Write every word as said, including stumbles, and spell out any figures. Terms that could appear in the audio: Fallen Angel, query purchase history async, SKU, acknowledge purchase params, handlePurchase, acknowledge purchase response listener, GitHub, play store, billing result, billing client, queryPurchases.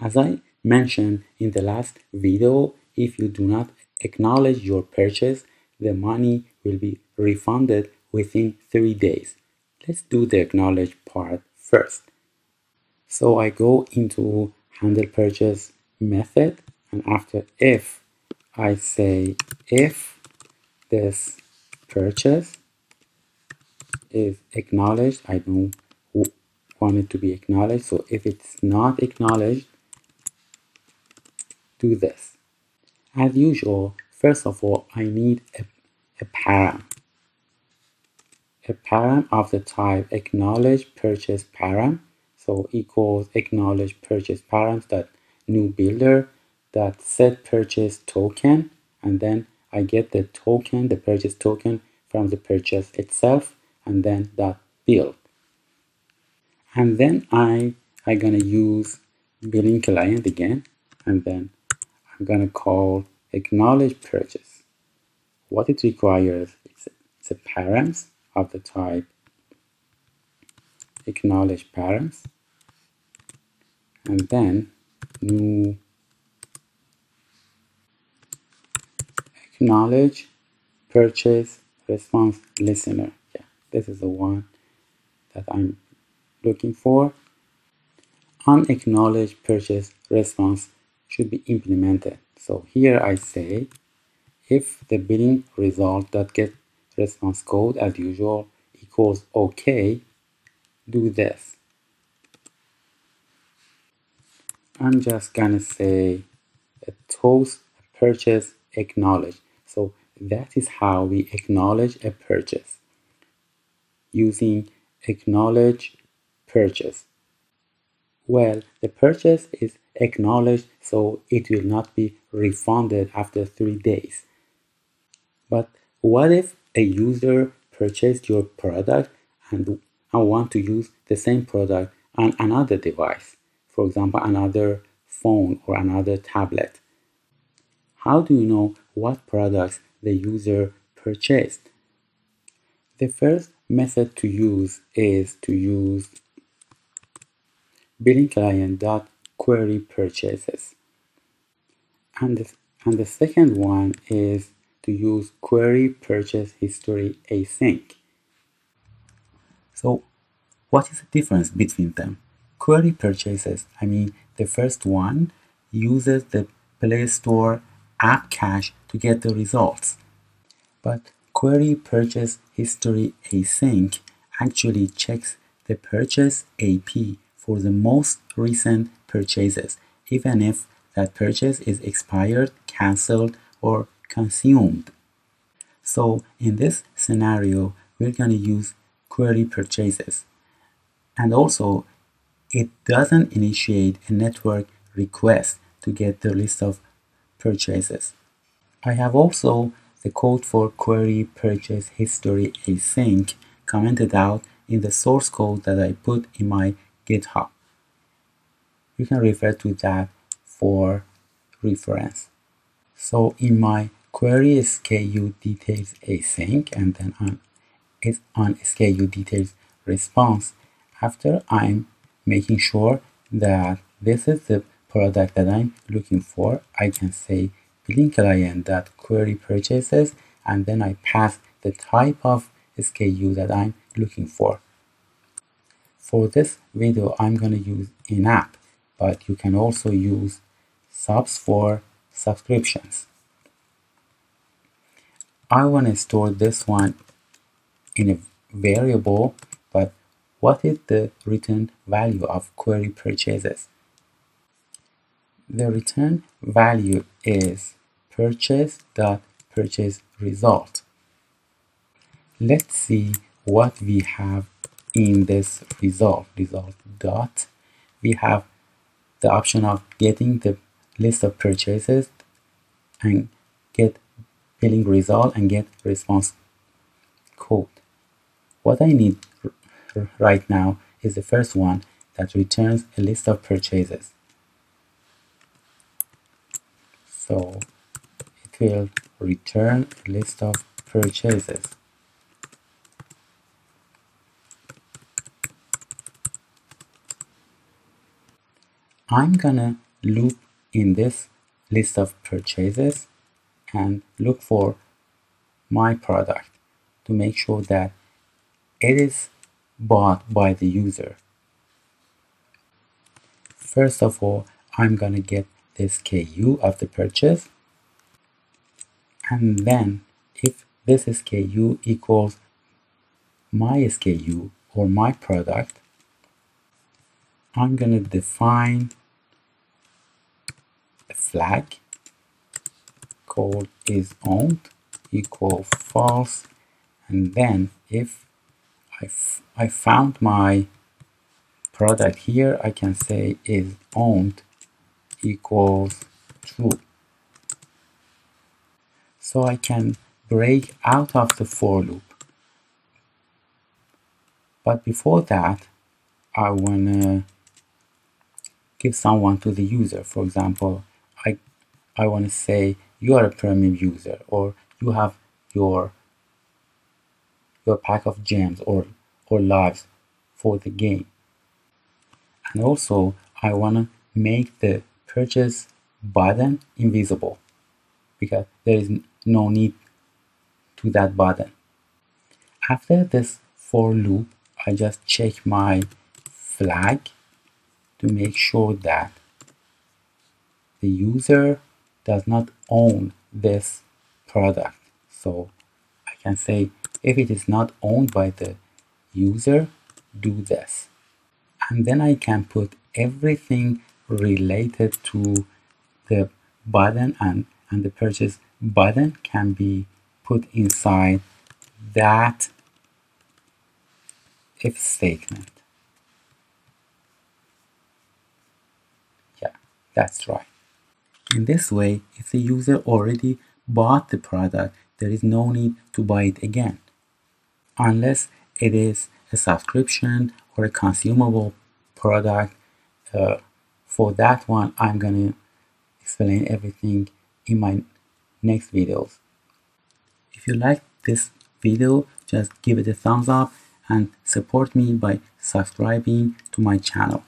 As I mentioned in the last video, if you do not acknowledge your purchase, the money will be refunded within three days. Let's do the acknowledge part first. So I go into handlePurchase method, and after if, I say if this purchase is acknowledged. I don't want it to be acknowledged, so if it's not acknowledged, do this. As usual, first of all, I need a, a param. A param of the type acknowledge purchase param, so equals acknowledge purchase params dot new builder dot set purchase token, and then I get the token, the purchase token from the purchase itself, and then dot build. And then I I'm gonna use billing client again, and then I'm gonna call acknowledge purchase. What it requires is it's a params of the type acknowledge params, and then new acknowledge purchase response listener. Yeah, this is the one that I'm looking for. Unacknowledged purchase response should be implemented. So here I say if the billing result dot get response code as usual equals OK, do this. I'm just gonna say a toast purchase acknowledge. So that is how we acknowledge a purchase, using acknowledge purchase. Well, the purchase is acknowledged, so it will not be refunded after three days. But what if a user purchased your product and I want to use the same product on another device, for example, another phone or another tablet? How do you know what products the user purchased? The first method to use is to use billing client dot query purchases, and the, and the second one is to use query purchase history async. So what is the difference between them? Query purchases, I mean the first one uses the Play Store app cache to get the results, but query purchase history async actually checks the purchase A P for the most recent purchases, even if that purchase is expired, cancelled, or consumed. So in this scenario, we're going to use query purchases. And also, it doesn't initiate a network request to get the list of purchases. I have also the code for query purchase history async commented out in the source code that I put in my GitHub. You can refer to that for reference. So in my query S K U details async, and then on is on S K U details response, after I'm making sure that this is the product that I'm looking for, I can say billing client that query purchases, and then I pass the type of S K U that I'm looking for. For this video, I'm going to use in-app, but you can also use subs for subscriptions. I want to store this one in a variable, but what is the return value of query purchases? The return value is purchase.purchase result. Let's see what we have in this result result dot. We have the option of getting the list of purchases and get billing result and get response code. What I need right now is the first one that returns a list of purchases, so it will return a list of purchases. I'm gonna loop in this list of purchases and look for my product to make sure that it is bought by the user. First of all, I'm going to get the S K U of the purchase, and then if this S K U equals my S K U or my product, I'm going to define a flag called isOwned equal false, and then if I, I found my product here, I can say isOwned equals true. So I can break out of the for loop. But before that, I want to give someone to the user. For example, I, I want to say you are a premium user, or you have your, your pack of gems or, or lives for the game. And also, I want to make the purchase button invisible, because there is no need to that button. After this for loop, I just check my flag to make sure that the user does not own this product. So I can say if it is not owned by the user, do this. And then I can put everything related to the button, and, and the purchase button can be put inside that if statement. Yeah, that's right. In this way, if the user already bought the product, there is no need to buy it again, unless it is a subscription or a consumable product. Uh, for that one, I'm gonna explain everything in my next videos. If you like this video, just give it a thumbs up and support me by subscribing to my channel.